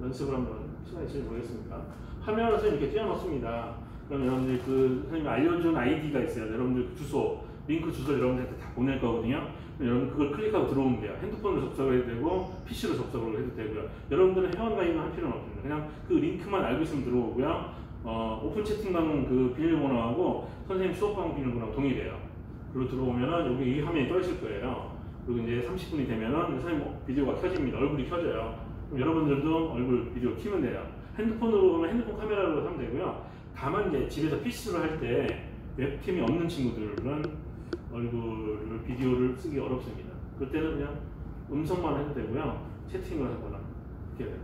연습을 한번 시간이 있을지 모르겠습니까? 화면을 선생님 이렇게 띄워놓습니다. 그럼 여러분들이 그 선생님이 알려준 아이디가 있어요. 여러분들 그 주소, 링크 주소를 여러분들한테 다 보낼 거거든요. 여러분 그걸 클릭하고 들어오면 돼요. 핸드폰으로 접속을 해도 되고, 피씨로 접속을 해도 되고요. 여러분들은 회원가입을 할 필요는 없습니다. 그냥 그 링크만 알고 있으면 들어오고요. 어, 오픈 채팅방 그 비밀번호하고 선생님 수업방 비밀번호하고 동일해요. 그리고 들어오면은 여기 이 화면이 떠 있을 거예요. 그리고 이제 삼십 분이 되면은 선생님 비디오가 켜집니다. 얼굴이 켜져요. 그럼 여러분들도 얼굴 비디오 키면 돼요. 핸드폰으로 하면 핸드폰 카메라로 하면 되고요. 다만 이제 집에서 피씨로 할 때 웹캠이 없는 친구들은 얼굴 비디오를 쓰기 어렵습니다. 그때는 그냥 음성만 해도 되고요. 채팅을 하거나 이렇게 돼요.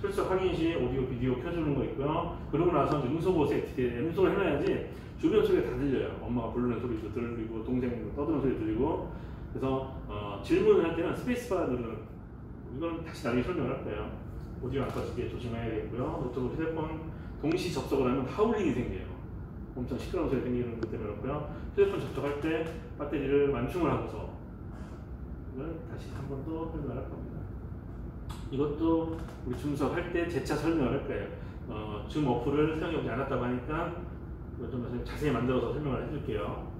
출석 확인 시 오디오 비디오 켜주는 거 있고요. 그러고 나서 음소보세 어떻게 음소를 해놔야지 주변 소리가 다 들려요. 엄마가 부르는 소리도 들리고 동생도 떠드는 소리도 들리고. 그래서 어, 질문을 할 때는 스페이스바 누르는, 이건 다시 나중에 설명을 할 거예요. 오디오 안 꺼지게 조심해야 되고요. 노트북 휴대폰 동시 접속을 하면 하울링이 생겨요. 엄청 시끄러운 소리 생기는 것 때문에 그렇고요. 휴대폰 접속할 때 배터리를 완충을 하고서 이걸 다시 한 번 더 설명을 할 겁니다. 이것도 우리 줌 수업할 때 재차 설명을 할 거예요. 어, 줌 어플을 사용해보지 않았다고 하니까 이것 좀 자세히 만들어서 설명을 해줄게요.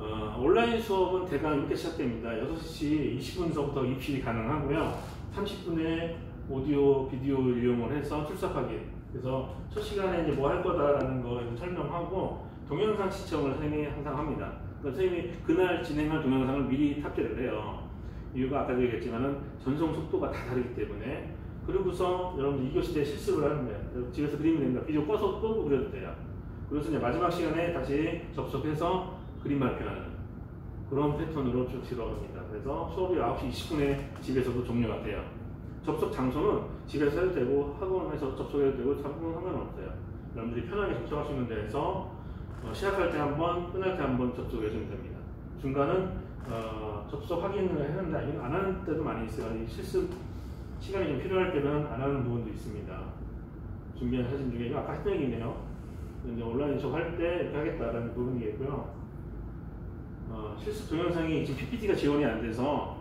어, 온라인 수업은 대강 이렇게 시작됩니다. 여섯 시 이십 분서부터 입실이 가능하고요. 삼십 분에 오디오, 비디오를 이용을 해서 출석하기. 그래서 첫 시간에 이제 뭐 할 거다라는 거 설명하고 동영상 시청을 선생님이 항상 합니다. 그러니까 선생님이 그날 진행할 동영상을 미리 탑재를 해요. 이유가 아까도 얘기했지만은 전송 속도가 다 다르기 때문에. 그리고서 여러분들 이 교시 때 실습을 하는 거예요. 집에서 그리면 됩니다. 비디오 꺼서 끄고 그려도 돼요. 그래서 이제 마지막 시간에 다시 접속해서 그림 발표하는 그런 패턴으로 쭉 들어갑니다. 그래서 수업이 아홉 시 이십 분에 집에서도 종료가 돼요. 접속 장소는 집에서 해도 되고 학원에서 접속해도 되고 상관은 상관없어요. 여러분들이 편하게 접속할 수 있는 데에서 어, 시작할 때 한 번, 끝날 때 한 번 접속해주면 됩니다. 중간은 어, 접속 확인을 하는데 아니면 안 하는 때도 많이 있어요. 실습 시간이 좀 필요할 때는 안 하는 부분도 있습니다. 준비한 사진 중에 아까 했던 얘기네요. 이제 온라인 수업할 때 이렇게 하겠다라는 부분이겠고요. 어, 실습 동영상이 지금 피피티가 지원이 안 돼서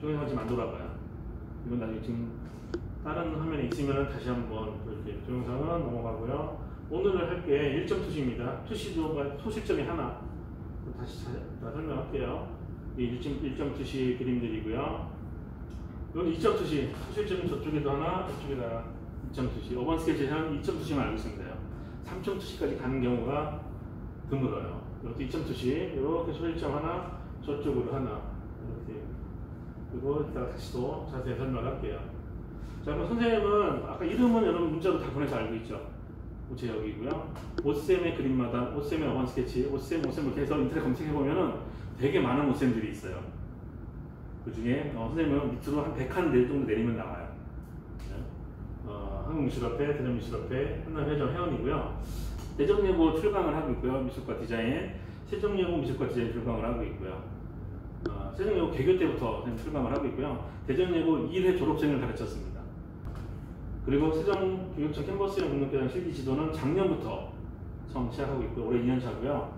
동영상이 지금 안 돌아가요. 이건 나중에 지금 다른 화면에 있으면 다시 한번 이렇게 동영상은 넘어가고요. 오늘을 할 게 일 점 투시입니다. 투시도 소실점이 하나. 다시 다 설명할게요. 이 일 점 투시 그림들이고요. 이건 이 점 투시. 소실점은 저쪽에도 하나, 저쪽에도 하나. 이 점 투시. 어반 스케치는 이 점 투시만 알고 있으면 돼요. 삼 점 투시까지 가는 경우가 드물어요. 이것도 이 점 투시, 이렇게 소실점 하나, 저쪽으로 하나, 이렇게. 그리고 이따가 다시 또 자세히 설명할게요. 자, 그럼 선생님은, 아까 이름은 여러분 문자로 다 보내서 알고 있죠? 우체역이고요. 오쌤의 그림마다, 오쌤의 어반 스케치, 오쌤, 오쌤 이렇게 해서 인터넷 검색해보면은 되게 많은 오쌤들이 있어요. 그 중에, 어, 선생님은 밑으로 한 백 칸 정도 내리면 나와요. 네. 어, 한국미술협회, 대전미술협회, 한남회전 회원이고요. 세종예고 출강을 하고 있고요. 미술과 디자인, 세종예고 미술과 디자인 출강을 하고 있고요. 어, 세종예고 개교 때부터 출강을 하고 있고요. 대전예고 일 회 졸업생을 가르쳤습니다. 그리고 세종교육청 캠퍼스의 공동교장 실기 지도는 작년부터 처음 시작하고 있고요. 올해 이 년 차고요.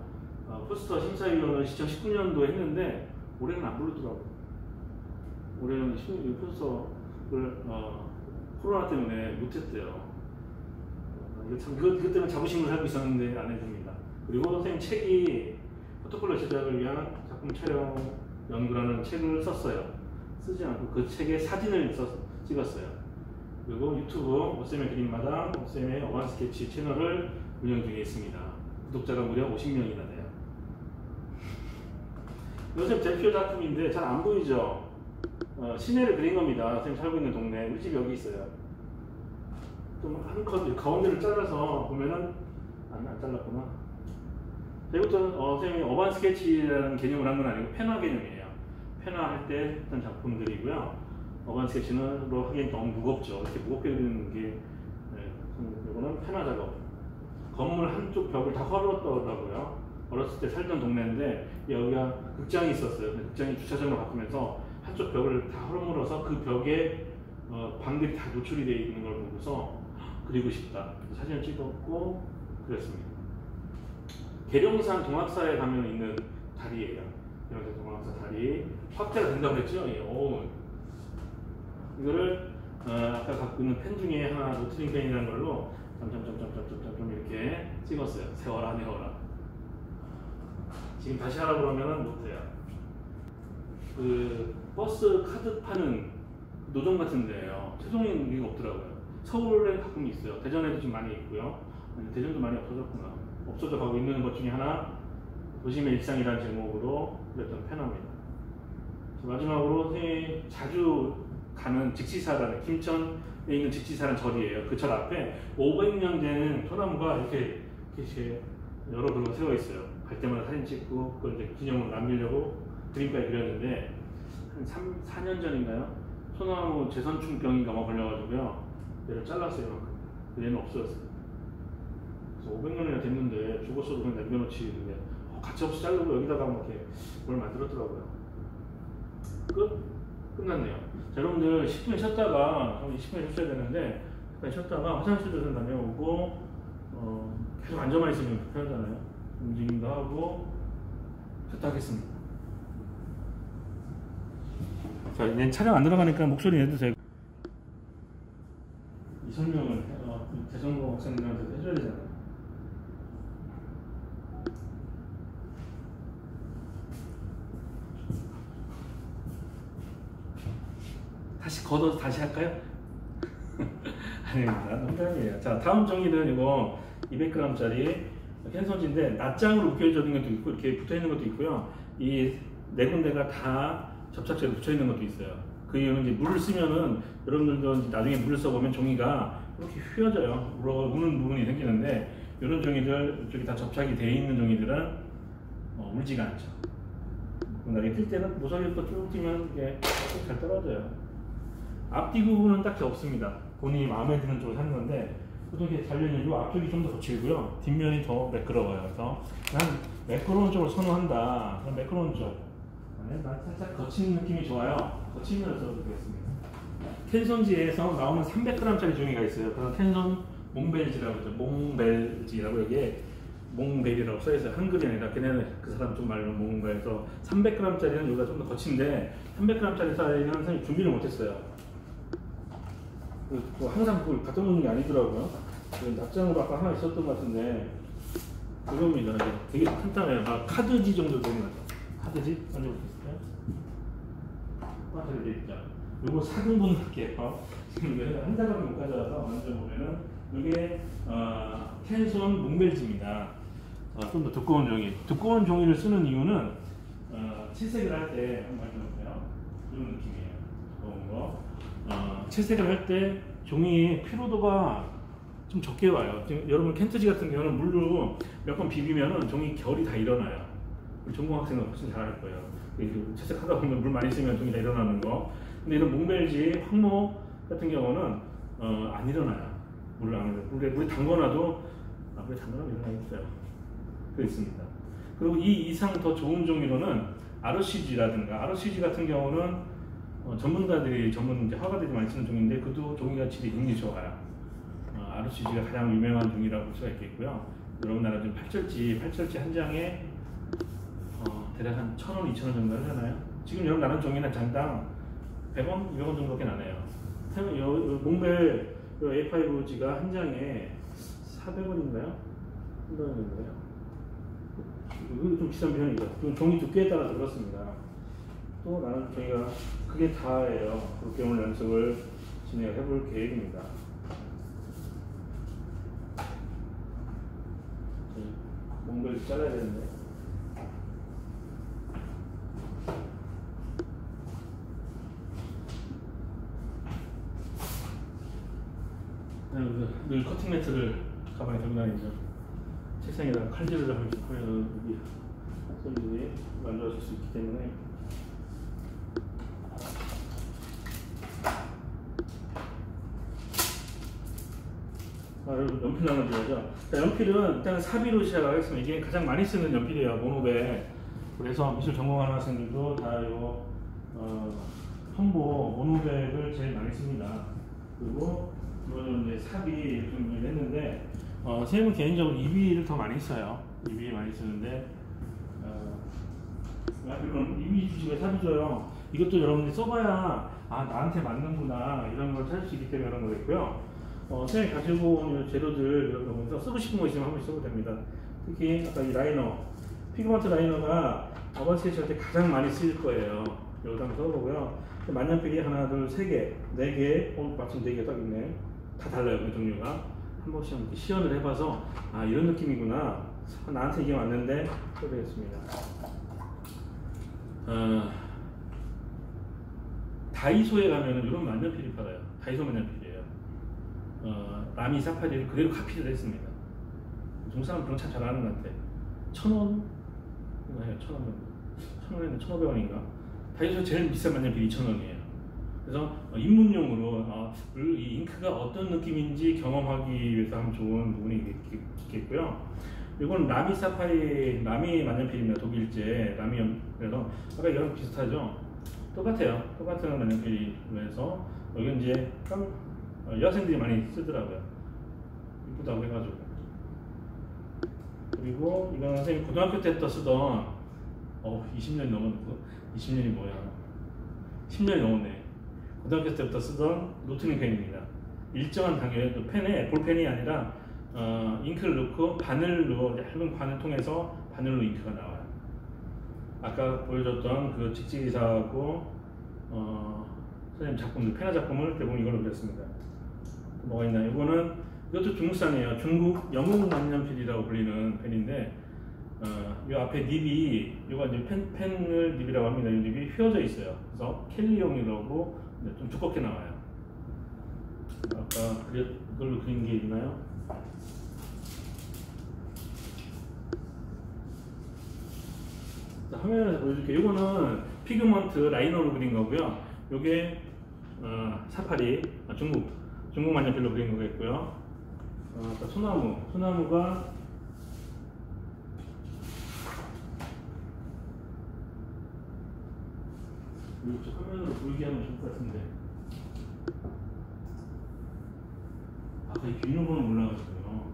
어, 포스터 심사위원은 이천십구 년도에 했는데 올해는 안 부르더라고요. 올해는 포스터를 어, 코로나 때문에 못했대요. 참 그것, 그것 때문에 자부심을 살고 있었는데 안 해줍니다. 그리고 선생님 책이 포토콜러 제작을 위한 작품 촬영 연구라는 책을 썼어요. 쓰지 않고 그 책에 사진을 써, 찍었어요. 그리고 유튜브 오쌤의 그림마당, 오쌤의 어반 스케치 채널을 운영 중에 있습니다. 구독자가 무려 오십 명이나 돼요. 선생님 대표 작품인데 잘 안 보이죠? 어, 시내를 그린 겁니다. 선생님 살고 있는 동네, 우리 집 여기 있어요. 좀 한 컷, 가운데를 잘라서 보면은, 안, 안 잘랐구나. 이것도, 어, 선생님이 어반 스케치라는 개념을 한 건 아니고, 펜화 개념이에요. 펜화 할 때 했던 작품들이고요. 어반 스케치로 하기엔 너무 무겁죠. 이렇게 무겁게 그리는 게, 네, 이거는 펜화 작업. 건물 한쪽 벽을 다 헐었더라고요. 어렸을 때 살던 동네인데, 여기가 극장이 있었어요. 극장이 주차장으로 바꾸면서, 한쪽 벽을 다 헐물어서 그 벽에, 어, 방들이 다 노출이 되어 있는 걸 보고서, 그리고 싶다. 사진을 찍었고 그랬습니다. 계룡산 동학사에 가면 있는 다리예요. 계룡산 동학사 다리 확대가 된다고 그랬죠? 예. 오. 이거를 어, 아까 갖고 있는 펜 중에 하나 로트링 펜이라는 걸로 점점점점점점점 이렇게 찍었어요. 세워라 내워라. 지금 다시 하라고 그러면 못해요. 그 버스 카드 파는 노점 같은 데예요. 최종인 우리가 없더라고요. 서울에 가끔 있어요. 대전에도 좀 많이 있고요. 대전도 많이 없어졌구나. 없어져 가고 있는 것 중에 하나, 도심의 일상이라는 제목으로 그렸던 펜화입니다. 마지막으로 선생님이 자주 가는 직시사라는 김천 있는 직지사란 절이에요. 그 절 앞에 오백 년 된 소나무가 이렇게 이렇게 여러 그루가 세워 있어요. 갈 때마다 사진 찍고 그걸 이제 기념으로 남기려고 그림까지 그렸는데 한 삼, 사 년 전인가요? 소나무 재선충병인가 막 걸려가지고요. 얘를 잘랐어요. 근데 얘는 없어졌어요. 그래서 오백 년이나 됐는데 죽었어도 그냥 남겨놓지. 근데 어, 가치없이 자르고 여기다가 막 이렇게 뭘 만들었더라고요. 끝? 끝났네요. 자, 여러분들 십 분 쉬었다가, 이십 분 쉬어야 되는데, 잠깐 쉬었다가 화장실도 좀 다녀오고, 어, 계속 앉아만 있으면 불편하잖아요. 움직임도 하고, 쉬었다 하겠습니다. 자, 이제 촬영 안 들어가니까 목소리 내주세요. 이 설명을 어, 대전공 학생들한테 해줘야 되잖아요. 다시 걷어서 다시 할까요? 아닙니다. 농담이에요. 자, 다음 종이는 이거 이백 그램 짜리 캔소지인데 낱장으로 묶여져 있는 것도 있고 이렇게 붙어 있는 것도 있고요. 이 네 군데가 다 접착제로 붙여 있는 것도 있어요. 그 이유는 이제 물을 쓰면은 여러분들도 나중에 물을 써보면 종이가 이렇게 휘어져요. 우는 부분이 생기는데 이런 종이들 이쪽에 다 접착이 돼 있는 종이들은 어, 울지가 않죠. 나중에 뛸 때는 모서리부터 쭉 뛰면 이게 잘 떨어져요. 앞뒤 부분은 딱히 없습니다. 본인이 마음에 드는 쪽을 사는 건데 보통 이렇게 달려있는 앞쪽이 좀 더 거칠고요. 뒷면이 더 매끄러워요. 그래서 난 매끄러운 쪽을 선호한다. 난 매끄러운 쪽. 네, 난 살짝 거친 느낌이 좋아요. 거친 면을 써보겠습니다. 캔손지에서 나오는 삼백 그램 짜리 종이가 있어요. 그래서 캔손 몽벨지라고 하죠. 몽벨지라고 여기에 몽벨이라고 써있어요. 한글이 아니라 걔네는 그 사람 좀 말로 몽벨에서 삼백 그램 짜리는 여기가 좀 더 거친데 삼백 그램 짜리 사이는 선생님 준비를 못했어요. 항상 그걸 갖다 놓는 게 아니더라고요. 납장으로 아까 하나 있었던 것 같은데 그겁니다. 되게 탄탄해요. 막 카드지 정도 되는 것 같아요. 카드지? 만져볼 수 있을까요? 아, 잘 되어있다. 요거 사등분 할게요. 지금 한 사람을 못 가져와서 만져보면은 요게 어, 캔손 몽벨지입니다. 어, 좀 더 두꺼운 종이. 두꺼운 종이를 쓰는 이유는 어, 칠색을 할 때 한번 만져볼까요? 이런 느낌이에요. 두꺼운 거. 어, 채색을 할 때 종이 피로도가 좀 적게 와요. 지금 여러분 캔트지 같은 경우는 물로 몇 번 비비면은 종이 결이 다 일어나요. 우리 전공학생은 훨씬 잘할 거예요. 채색하다 보면 물 많이 쓰면 종이 다 일어나는 거. 근데 이런 몽벨지, 황모 같은 경우는 어, 안 일어나요. 물을 안 해도 물에 물에 담궈놔도 아, 물에 담궈놔도 일어나겠어요. 그렇습니다. 그리고 이 이상 더 좋은 종이로는 아르시지라든가 아르시지 같은 경우는 어, 전문가들이 전문 이제 화가들이 많이 쓰는 종인데 그도 종이가 질이 굉장히 좋아요. 어, 아르시지가 가장 유명한 종이라고 볼 수가 있겠고요. 여러분 나라 지금 팔 절지, 팔 절지 한 장에 어, 대략 한 천 원, 이천 원 정도 하잖아요. 지금 여러분 나라 종이나 장당 백 원, 이백 원 정도밖에 안 해요. 몽벨 에이 파이브지가 한 장에 사백 원인가요? 삼백 원인가요? 이건 좀 비싼 편이죠. 종이 두께에 따라서 그렇습니다. 또 나는 저희가 그게 다예요. 그렇게 오늘 연습을 진행해 볼 계획입니다. 몽벨 잘라야 되는데 늘 커팅 매트를 가방에 들고 다니죠. 책상에다가 칼질을 하면서 하면 손질이 만들어질 수 있기 때문에 아, 여러분 연필 나눠줘야죠. 자, 연필은 일단 사비로 시작하겠습니다. 이게 가장 많이 쓰는 연필이에요. 모노벨. 그래서 미술 전공하는 학생들도 다 이거 어, 톰보 모노벨을 제일 많이 씁니다. 그리고 이거는 이제 사비 준비를 했는데 어, 선생님은 개인적으로 이비를 더 많이 써요. 이비 많이 쓰는데 어, 이건 이비 주지 왜 사비 줘요? 이것도 여러분들이 써봐야 아 나한테 맞는구나 이런 걸 찾을 수 있기 때문에 그런 거겠고요. 어, 선생님이 가지고 온 재료들 이런 거 보면서 쓰고 싶은 거 있으면 한번 써도 됩니다. 특히 아까 이 라이너, 피그먼트 라이너가 어반 스케치 할 때 가장 많이 쓰일 거예요. 여기다 한번 써보고요. 만년필이 하나, 둘, 세 개, 네 개, 어, 마침 네 개 딱 있네. 다 달라요, 그 종류가. 한 번씩 한번 시연을 해봐서 아, 이런 느낌이구나. 아, 나한테 이게 맞는데 써보겠습니다. 어, 다이소에 가면 이런 만년필이 팔아요. 다이소 만년필이에요. 어, 라미 사파리를 그대로 카피를 했습니다. 중국 사람 그런 참 잘하는 것 같아. 천 원? 아니요, 천 원 정도. 천 원인가 천오백 원인가? 다이소 제일 비싼 만년필 이천 원이에요. 그래서 입문용으로 어, 이 잉크가 어떤 느낌인지 경험하기 위해서 하면 좋은 부분이 있겠고요. 이건 라미 사파리, 라미 만년필입니다. 독일제 라미. 그래서 아까 이거랑 비슷하죠? 똑같아요. 똑같은 만년필로 해서 여기 이제 여학생들이 많이 쓰더라고요. 이쁘다고 해가지고. 그리고 이건 선생님 고등학교 때부터 쓰던 어 이십 년이 넘었고 이십 년이 뭐야? 십 년이 넘었네. 고등학교 때부터 쓰던 로트링 펜입니다. 일정한 단계에 또 펜에 볼펜이 아니라 어, 잉크를 넣고 바늘로 얇은 관을 통해서 바늘로 잉크가 나와요. 아까 보여줬던 그 직지기사하고 어, 선생님 작품들 펜화 작품을 대부분 이걸로 그렸습니다. 뭐가 있나요? 이거는 이것도 중국산이에요. 중국 영웅 만년필이라고 불리는 펜인데 어, 이 앞에 닙이 이거 이제 펜 펜을 닙이라고 합니다. 이 닙이 휘어져 있어요. 그래서 켈리용이라고 좀 두껍게 나와요. 아까 그렸, 그걸로 그린 게 있나요? 화면에서 보여줄게요. 이거는 피그먼트 라이너로 그린 거고요. 요게 어, 사파리 아, 중국 중국 만년필로 그린 거겠고요. 어, 소나무 소나무가 이쪽 화면으로 보이게 하면 좋을 것 같은데 아까 이 비밀번호 몰라가지고요.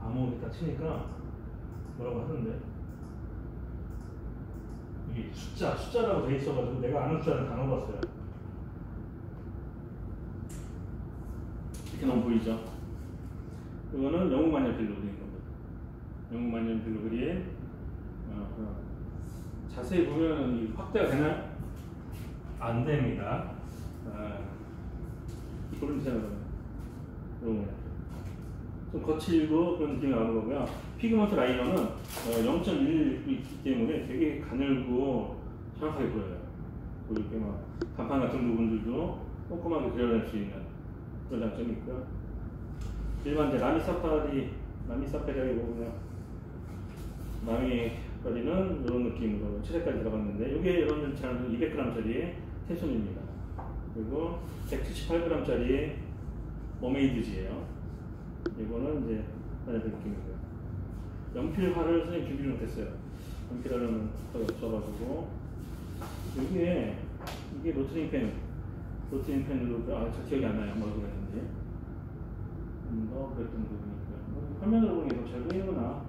암호를 딱 치니까 뭐라고 하던데. 숫자, 숫자라고 돼 있어가지고 내가 아는 숫자를 다 넣어봤어요. 이렇게 너무 보이죠? 이거는 영웅 만년필로 그린 겁니다. 영웅 만년필로 그린 어, 어. 자세히 보면 확대가 되나요? 안 됩니다. 이걸로 이상하거든요. 좀 거칠고 그런 느낌이 나는 거고요. 피그먼트 라이너는 영 점 일일이 있기 때문에 되게 가늘고 정확하게 보여요. 이렇게 막 간판 같은 부분들도 꼼꼼하게 그려낼 수 있는 그런 장점이 있고요. 일반 이제 라미 사파리, 라미 사파리라고 보면 라미 사파리는 이런 느낌으로 채색까지 들어갔는데 이게 여러분들 잘 아는 이백 그램짜리 텐션입니다. 그리고 백칠십팔 그램짜리 머메이드지예요. 이거는 이제 만년필 느낌이고요. 연필화를 선생님 준비를 못했어요. 연필화는 거의 없어가지고 여기에 이게 로트링 펜, 로트링 펜으로 아 잘 기억이 안 나요. 뭐라고 그랬는지 좀 더 그랬던 부분이고요. 화면으로 보니 더 잘 보이구나.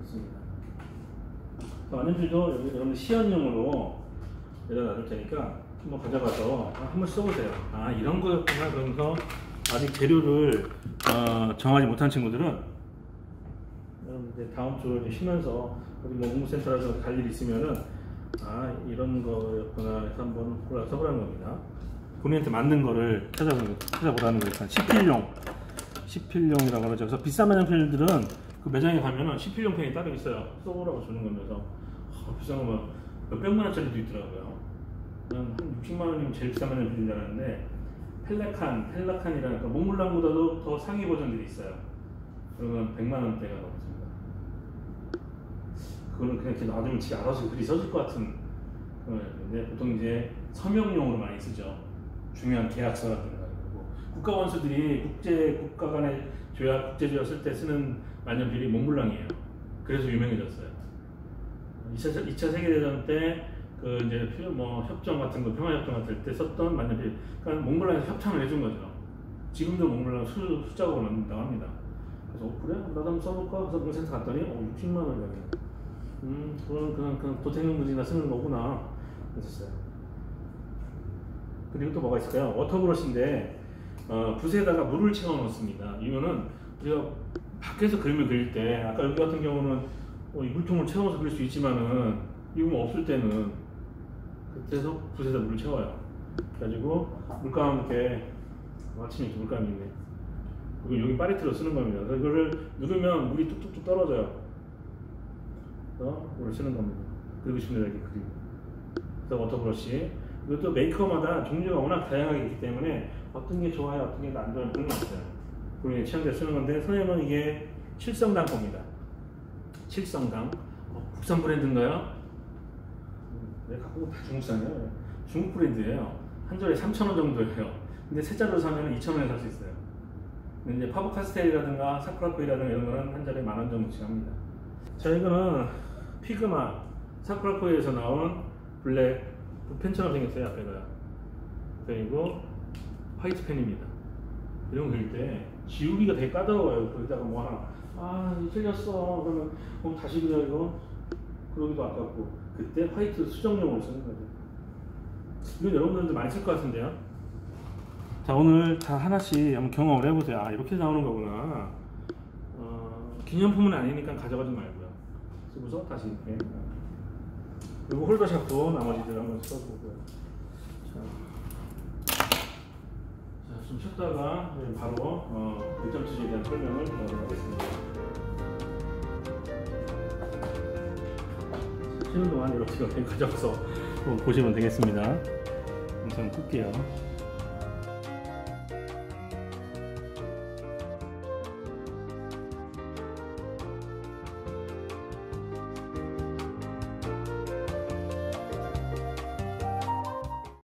좋습니다. 만년필도 여기 여러분 시연용으로 여기다 놔둘 테니까 한번 가져가서 아, 한번 써보세요. 아 이런 거였구나. 그러면서 아직 재료를 어, 정하지 못한 친구들은 이제 다음 주로 이제 쉬면서 어디 뭐 공부센터라든가 갈 일 있으면은 아 이런 거였구나 해서 한번 골라서 써보라는 겁니다. 본인한테 맞는 거를 찾아 찾아보라는 거 일단 십필용 십필용이라고 그러죠. 그래서 비싼 만년필들은 그 매장에 가면은 십필용 펜이 따로 있어요. 써보라고 주는 거면서 어, 비싼 거 막 몇 백만 원짜리도 있더라고요. 한 육십만 원이면 제일 비싼 만년필인 줄 알았는데. 펠레칸, 펠레칸이라는 그러니까 몽블랑보다도 더 상위 버전들이 있어요. 그러면 백만 원대가 넘습니다. 그거는 그냥 이렇게 놔두면 지 알아서 글이 써질 것 같은 그런 건데 보통 이제 서명용으로 많이 쓰죠. 중요한 계약서라든가 그리고 국가 원수들이 국제 국가 간의 조약, 국제 조약 쓸 때 쓰는 만년필이 몽블랑이에요. 그래서 유명해졌어요. 이 차, 이 차 세계대전 때 그 이제 뭐 협정 같은 거 평화 협정 같을 때 썼던 만년필, 그러니까 몽블랑에서 협찬을 해준 거죠. 지금도 몽블랑 수 수작업을 만든다고 합니다. 그래서 어, 그래? 나도 한번 써볼까? 그래서 공센터 갔더니 어 육십만 원이라네. 음, 그건 그냥 그냥 도태민분들이나 쓰는 거구나. 그랬어요. 그리고 또 뭐가 있을까요? 워터브러시인데 어, 붓에다가 물을 채워 넣습니다. 이거는 우리가 밖에서 그림을 그릴 때 아까 여기 같은 경우는 어, 이 물통을 채워서 그릴 수 있지만은 이거 없을 때는 그래서 붓에다 물을 채워요. 그래가지고 물감 이렇게 마침 이렇게 물감이 있네. 그리고 여기 파리트로 쓰는 겁니다. 그래서 이거를 누르면 물이 뚝뚝뚝 떨어져요. 그래서 물을 쓰는 겁니다. 그리고 싶은데 이렇게 그리고. 그래서 워터브러쉬. 이것도 메이커마다 종류가 워낙 다양하게 있기 때문에 어떤 게 좋아요, 어떤 게 안 좋아요 그런 게 없어요. 본인의 취향대로 쓰는 건데 선생님은 이게 칠성당 겁니다. 칠성당 어, 국산 브랜드인가요? 왜 갖고 온 거 다 중국산이에요? 중국 브랜드예요. 한 절에 삼천 원 정도예요. 근데 세 자루 사면 이천 원에 살 수 있어요. 근데 이제 파브 카스텔이라든가 사쿠라코이라든가 이런 거는 한 절에 만 원 정도씩 합니다. 자, 이거는 피그마 사쿠라코이에서 나온 블랙 펜처럼 생겼어요. 앞에가. 그리고 화이트 펜입니다. 이런 거 그릴 때 지우기가 되게 까다로워요. 거기다가 뭐 하나 아 틀렸어 그러면 그럼 다시 그려 이거 그러기도 아깝고 그때 화이트 수정용으로 쓰는 거죠. 이건 여러분들도 많이 쓸 것 같은데요. 자, 오늘 다 하나씩 한번 경험을 해보세요. 아 이렇게 나오는 거구나. 어, 기념품은 아니니까 가져가지 말고요. 쓰고서 다시 이렇게 그리고 홀더샵도 나머지들 한번 써보고요. 자. 좀 쉬었다가 바로 어, 이 점투시에 대한 설명을 드리도록 하겠습니다. 쉬는 동안 이렇게 가져와서 보시면 되겠습니다. 영상 끌게요.